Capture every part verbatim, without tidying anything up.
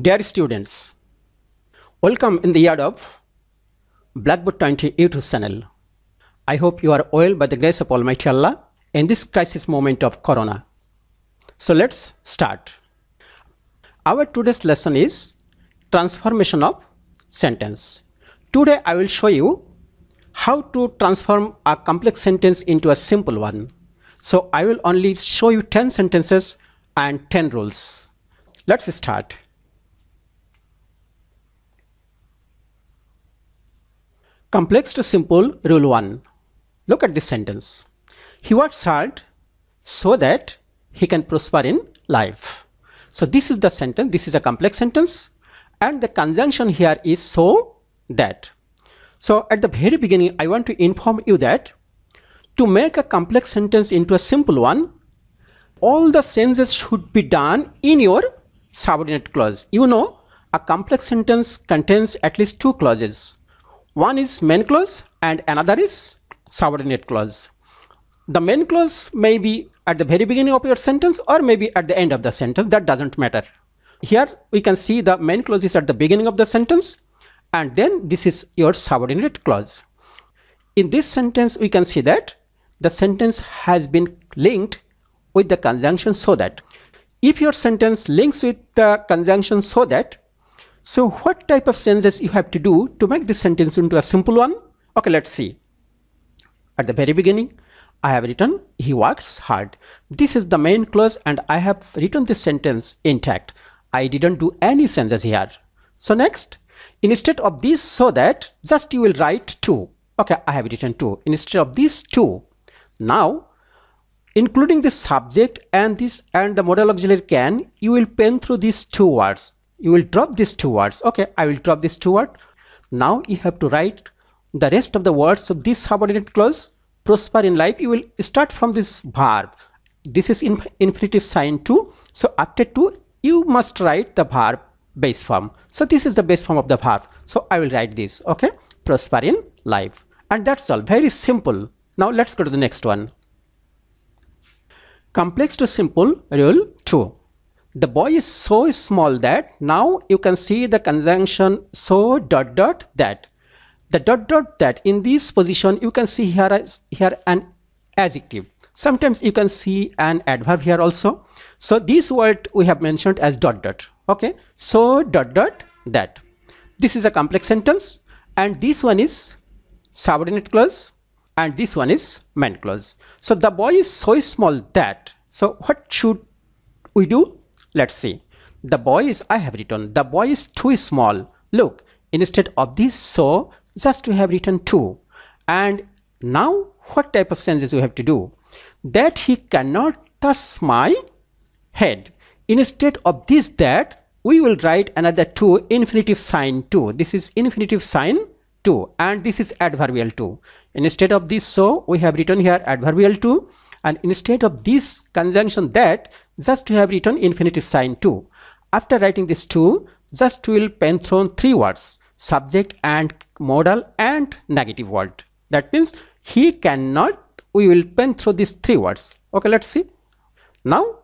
Dear students, welcome in the yard of Blackboard twenty YouTube channel. I hope you are well by the grace of Almighty Allah in this crisis moment of Corona. So let's start. Our today's lesson is transformation of sentence. Today I will show you how to transform a complex sentence into a simple one. So I will only show you ten sentences and ten rules. Let's start. Complex to simple rule one. Look at this sentence. He works hard so that he can prosper in life. So this is the sentence. This is a complex sentence. And the conjunction here is so that. So at the very beginning, I want to inform you that to make a complex sentence into a simple one, all the senses should be done in your subordinate clause. You know, a complex sentence contains at least two clauses. One is main clause and another is subordinate clause. The main clause may be at the very beginning of your sentence or maybe at the end of the sentence. That doesn't matter. Here we can see the main clause is at the beginning of the sentence, and then this is your subordinate clause. In this sentence, we can see that the sentence has been linked with the conjunction so that. If your sentence links with the conjunction so that, so what type of sentences you have to do to make this sentence into a simple one? Okay, let's see. At the very beginning, I have written he works hard. This is the main clause and I have written this sentence intact. I didn't do any sentences here. So next, instead of this so that, just you will write two. Okay, I have written two. Instead of these two, now including the subject and this and the modal auxiliary can, you will pen through these two words. You will drop these two words. Okay, I will drop this two word. Now you have to write the rest of the words of this subordinate clause. Prosper in life, you will start from this verb. This is in infinitive sign two. So after two, you must write the verb base form. So this is the base form of the verb. So I will write this. Okay, prosper in life. And that's all. Very simple. Now let's go to the next one. Complex to simple rule two. The boy is so small that, now you can see the conjunction so dot dot that. The dot dot that in this position you can see here, here an adjective. Sometimes you can see an adverb here also. So this word we have mentioned as dot dot. Okay. So dot dot that. This is a complex sentence and this one is subordinate clause and this one is main clause. So the boy is so small that. So what should we do? Let's see. The boy is, I have written, the boy is too small. Look, instead of this so, just we have written two. And now what type of sentences we have to do? That he cannot touch my head. Instead of this that, we will write another two, infinitive sign two. This is infinitive sign two and this is adverbial two. Instead of this so, we have written here adverbial two. And instead of this conjunction that, just we have written infinitive sign two. After writing this two, just we will pen through three words, subject and modal and negative word. That means he cannot, we will pen through these three words. Okay, let's see. Now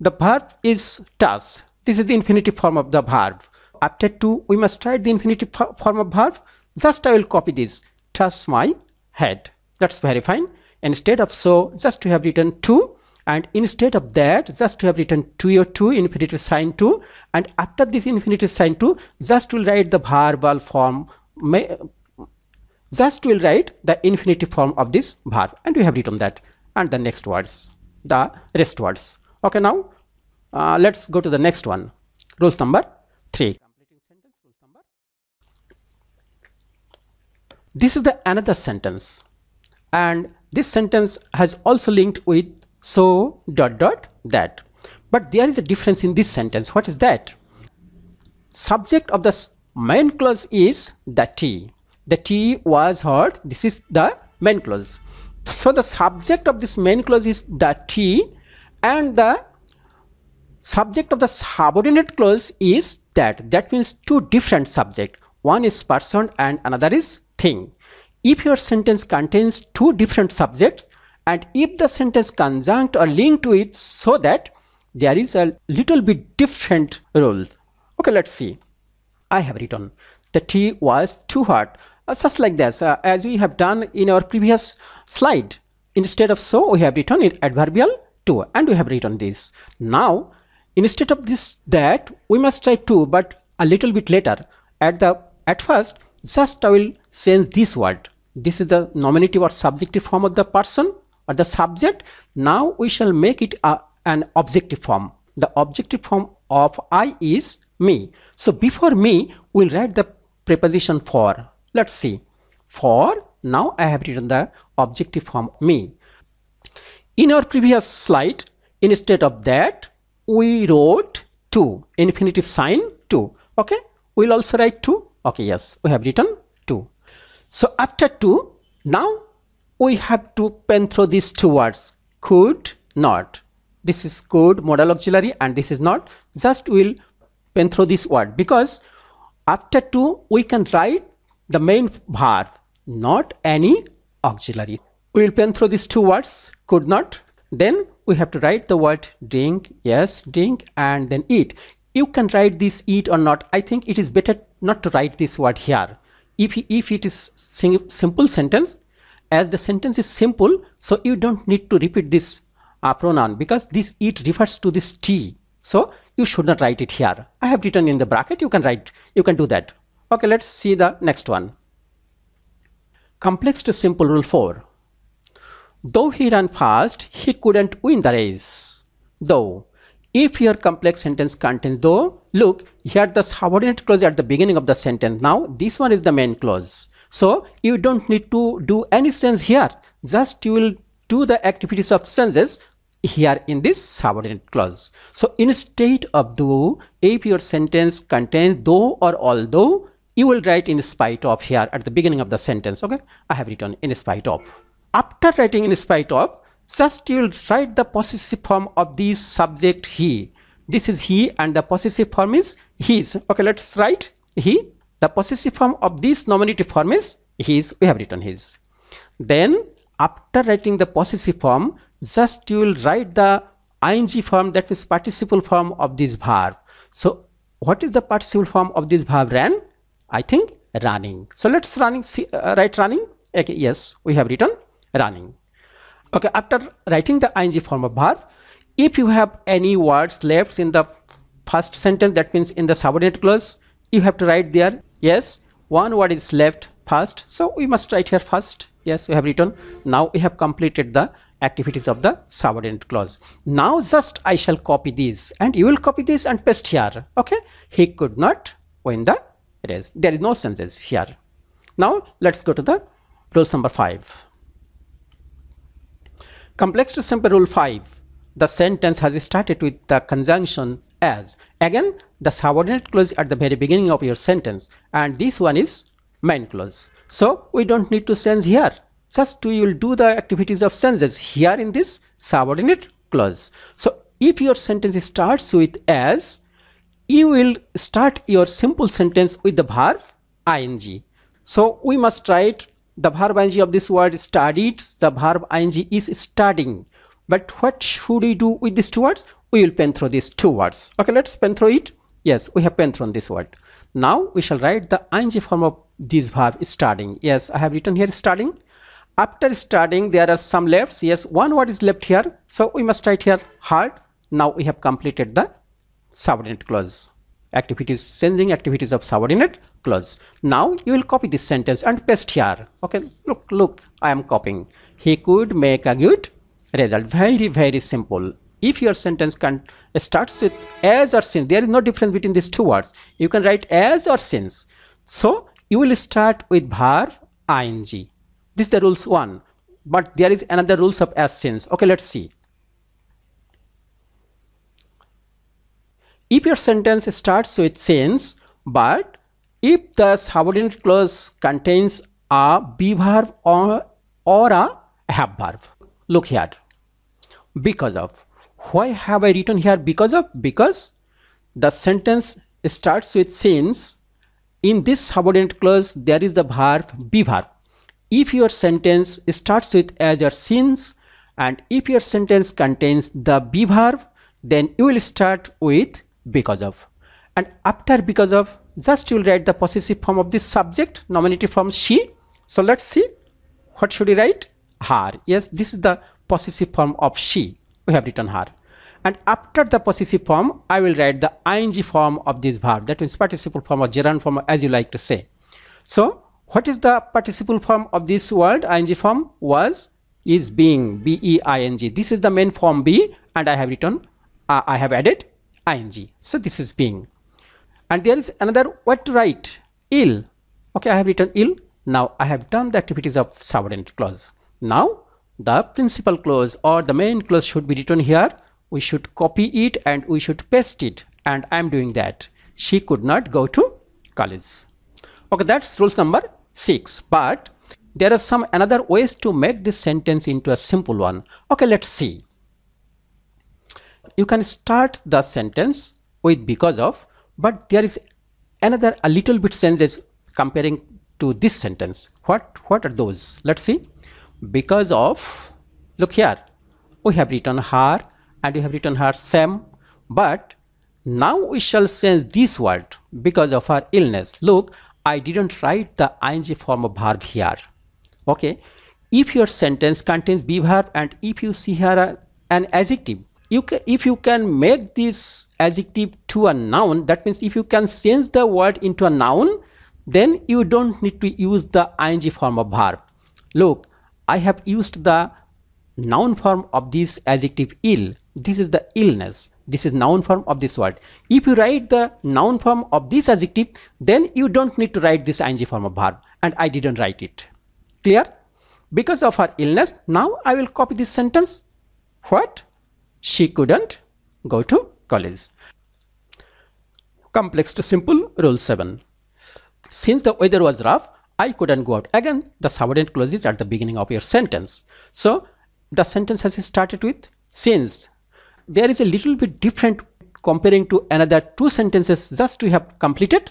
the verb is touch. This is the infinitive form of the verb. After two, we must write the infinitive form of verb. Just I will copy this, touch my head. That's very fine. Instead of so, just we have written two. And instead of that, just we have written two or two, infinitive sign two. And after this infinitive sign two, just we'll write the verbal form. Just we'll write the infinitive form of this verb. And we have written that. And the next words, the rest words. Okay, now uh, let's go to the next one. Rules number three. This is the another sentence. And this sentence has also linked with so dot dot that, but there is a difference in this sentence. What is that? Subject of the main clause is the tea. The tea was hot. This is the main clause. So the subject of this main clause is the tea and the subject of the subordinate clause is that. That means two different subjects. One is person and another is thing. If your sentence contains two different subjects, and if the sentence conjunct or linked to it so that, there is a little bit different rule. Okay, let's see. I have written the tea was too hot, uh, just like this, uh, as we have done in our previous slide. Instead of so, we have written it adverbial to, and we have written this. Now, instead of this that, we must try to, but a little bit later. At the at first, just I will change this word. This is the nominative or subjective form of the person or the subject. Now we shall make it a, an objective form. The objective form of I is me. So before me, we'll write the preposition for. Let's see. For, now I have written the objective form me. In our previous slide, instead of that, we wrote to, infinitive sign to. Okay, we'll also write to. Okay, yes, we have written to. So after to, now we have to pen through these two words, could not. This is could modal auxiliary and this is not. Just we'll pen through this word because after to we can write the main verb, not any auxiliary. We'll pen through these two words, could not. Then we have to write the word drink, yes, drink, and then eat. You can write this eat or not. I think it is better not to write this word here. If, if it is simple sentence, as the sentence is simple, so you don't need to repeat this uh, pronoun because this it refers to this tea. So you should not write it here. I have written in the bracket, you can write, you can do that. Okay, let's see the next one. Complex to simple rule four. Though he ran fast, he couldn't win the race. Though. If your complex sentence contains though, look, here the subordinate clause at the beginning of the sentence. Now, this one is the main clause. So, you don't need to do any sense here. Just you will do the activities of senses here in this subordinate clause. So, instead of though, if your sentence contains though or although, you will write in spite of here at the beginning of the sentence. Okay, I have written in spite of. After writing in spite of, just you will write the possessive form of this subject he. This is he and the possessive form is his. Okay, let's write he. The possessive form of this nominative form is his. We have written his. Then after writing the possessive form, just you will write the ing form, that is participle form of this verb. So what is the participle form of this verb ran? I think running. So let's running. See, uh, write running. Okay, yes, we have written running. Okay, after writing the ing form of verb, if you have any words left in the first sentence, that means in the subordinate clause, you have to write there, yes, one word is left first. So we must write here first. Yes, we have written. Now we have completed the activities of the subordinate clause. Now just I shall copy this and you will copy this and paste here. Okay, he could not win the race. There is no sentences here. Now let's go to the rules number five. Complex to simple rule five. The sentence has started with the conjunction as. Again, the subordinate clause at the very beginning of your sentence. And this one is main clause. So, we don't need to sense here. Just you will do the activities of senses here in this subordinate clause. So, if your sentence starts with as, you will start your simple sentence with the verb ing. So, we must write the verb ing of this word studied, the verb ing is studying. But what should we do with these two words? We will pen through these two words. Okay, let's pen through it. Yes, we have pen through this word. Now we shall write the ing form of this verb studying. Yes, I have written here studying. After studying, there are some lefts. Yes, one word is left here. So we must write here hard. Now we have completed the subordinate clause. Activities, sending activities of subordinate clause. Now you will copy this sentence and paste here. Okay, look, look, I am copying. He could make a good result. Very, very simple. If your sentence can starts with as or since, there is no difference between these two words. You can write as or since. So you will start with verb ing. This is the rules one, but there is another rules of as since. Okay, let's see. If your sentence starts with since, but if the subordinate clause contains a be verb or, or a have verb. Look here. Because of. Why have I written here because of? Because the sentence starts with since. In this subordinate clause, there is the verb be verb. If your sentence starts with as or since, and if your sentence contains the be verb, then you will start with because of. and after because of, just you will write the possessive form of this subject, nominative form she. So let's see, what should we write? Her. Yes, this is the possessive form of she. We have written her. And after the possessive form, I will write the ing form of this verb. That means participle form or gerund form, as you like to say. So what is the participle form of this word? Ing form was, is, being, B E I N G. This is the main form be, and I have written, uh, I have added ing. So this is being. And there is another, what to write? Ill. Okay, I have written ill. Now I have done the activities of subordinate clause. Now the principal clause or the main clause should be written here. We should copy it and we should paste it, and I am doing that. She could not go to college. Okay, that's rule number six. But there are some another ways to make this sentence into a simple one. Okay, let's see. You can start the sentence with because of, but there is another a little bit sentence comparing to this sentence. What, what are those? Let's see. Because of, look here, we have written her and we have written her same, but now we shall change this word because of her illness. Look, I didn't write the ing form of verb here. Okay, if your sentence contains be verb and if you see here an adjective, you can, if you can make this adjective to a noun, that means if you can change the word into a noun, then you don't need to use the ing form of verb. Look, I have used the noun form of this adjective ill. This is the illness. This is noun form of this word. If you write the noun form of this adjective, then you don't need to write this ing form of verb, and I didn't write it. Clear? Because of her illness, now I will copy this sentence. What? She couldn't go to college. Complex to simple, rule seven. Since the weather was rough, I couldn't go out. Again, the subordinate clause is at the beginning of your sentence. So the sentence has started with since. There is a little bit different comparing to another two sentences just we have completed.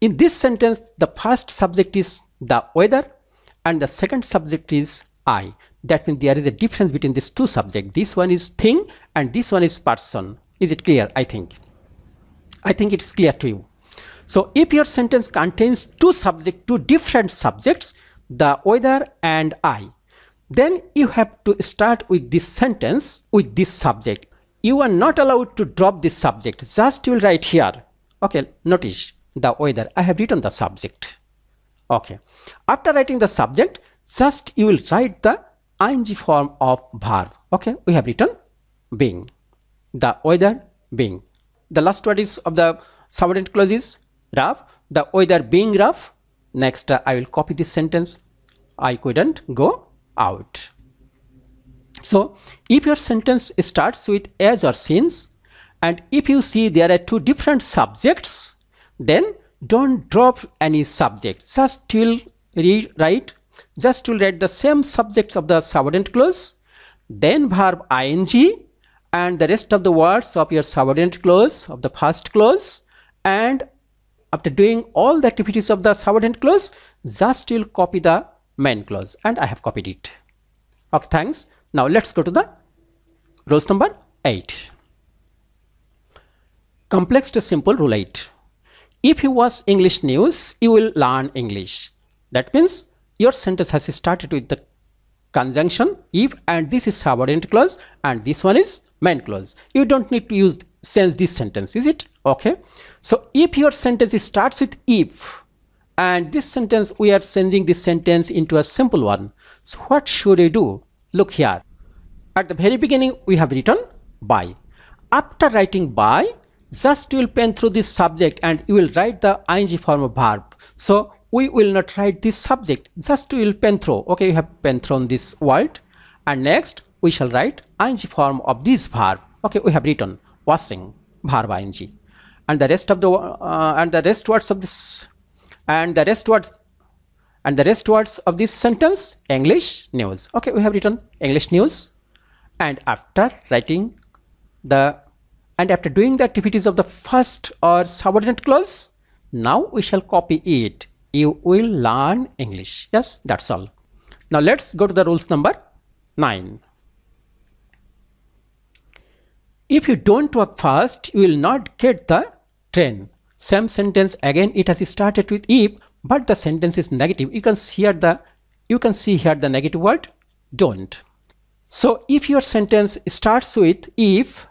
In this sentence, the first subject is the weather and the second subject is I. That means there is a difference between these two subjects. This one is thing and this one is person. Is it clear? I think. I think it is clear to you. So if your sentence contains two subjects, two different subjects, the weather and I, then you have to start with this sentence with this subject. You are not allowed to drop this subject. Just you will write here. Okay, notice the weather. I have written the subject. Okay. After writing the subject, just you will write the ing form of verb. Okay, we have written being. The weather being. The last word is of the subordinate clause is rough. The weather being rough. Next, uh, I will copy this sentence. I couldn't go out. So if your sentence starts with as or since, and if you see there are two different subjects, then don't drop any subject. Just till rewrite, just to write the same subjects of the subordinate clause, then verb ing, and the rest of the words of your subordinate clause, of the first clause. And after doing all the activities of the subordinate clause, just you'll copy the main clause, and I have copied it. Okay, thanks. Now let's go to the rules number eight. Complex to simple, rule eight. If you watch English news, you will learn English. That means your sentence has started with the conjunction if, and this is subordinate clause and this one is main clause. You don't need to use sense this sentence, is it? Okay. So if your sentence starts with if, and this sentence we are sending this sentence into a simple one. So what should we do? Look here. At the very beginning we have written by. After writing by, just you will pen through this subject and you will write the ing form of verb. So we will not write this subject, just we will pen through. Okay, you have pen thrown this word, and next we shall write ing form of this verb. Okay, we have written washing, verb ing, and the rest of the uh, and the rest words of this and the rest words and the rest words of this sentence English news. Okay, we have written English news, and after writing the and after doing the activities of the first or subordinate clause, now we shall copy it. You will learn English. Yes, that's all. Now let's go to the rules number nine. If you don't work fast, you will not get the train. Same sentence again, it has started with if, but the sentence is negative. You can see here the you can see here the negative word don't. So if your sentence starts with if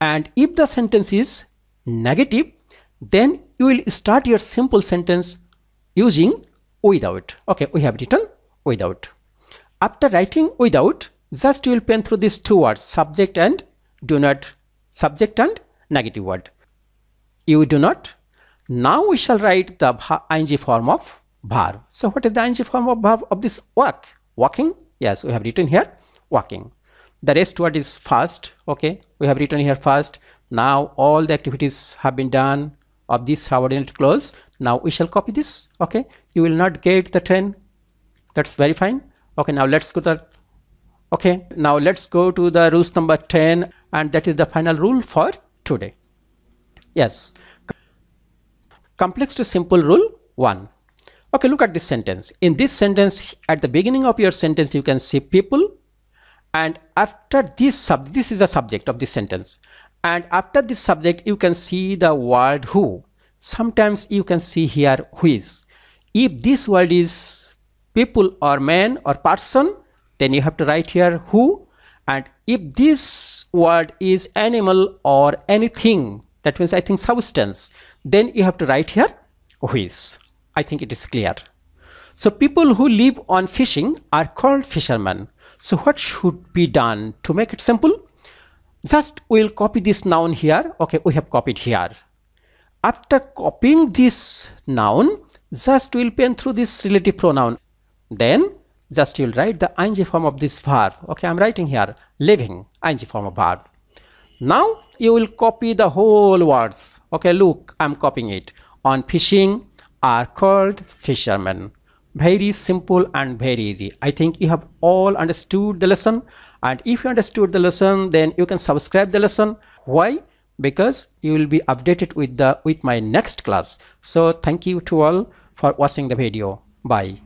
and if the sentence is negative, then you will start your simple sentence using without. Okay, we have written without. After writing without, just you will pen through these two words, subject and do not, subject and negative word, you do not. Now we shall write the ing form of verb. So what is the ing form of verb of this walk? Walking. Yes, we have written here walking. The rest word is fast. Okay, we have written here fast. Now all the activities have been done of this subordinate clause. Now we shall copy this. Okay, you will not get the train. That's very fine. Okay, now let's go to the okay now let's go to the rules number ten, and that is the final rule for today. Yes, complex to simple rule one. Okay, look at this sentence. In this sentence, at the beginning of your sentence, you can see people, and after this sub this is a subject of this sentence, and after this subject you can see the word who. Sometimes you can see here which. If this word is people or man or person, then you have to write here who, and if this word is animal or anything, that means I think substance, then you have to write here which. I think it is clear. So people who live on fishing are called fishermen. So what should be done to make it simple? Just we'll copy this noun here. Okay, we have copied here. After copying this noun, just we'll pen through this relative pronoun. Then just you'll write the ing form of this verb. Okay, I'm writing here living, ing form of verb. Now you will copy the whole words. Okay, look, I'm copying it. On fishing are called fishermen. Very simple and very easy. I think you have all understood the lesson, and if you understood the lesson, then you can subscribe the lesson. Why? Because you will be updated with the with my next class. So thank you to all for watching the video. Bye.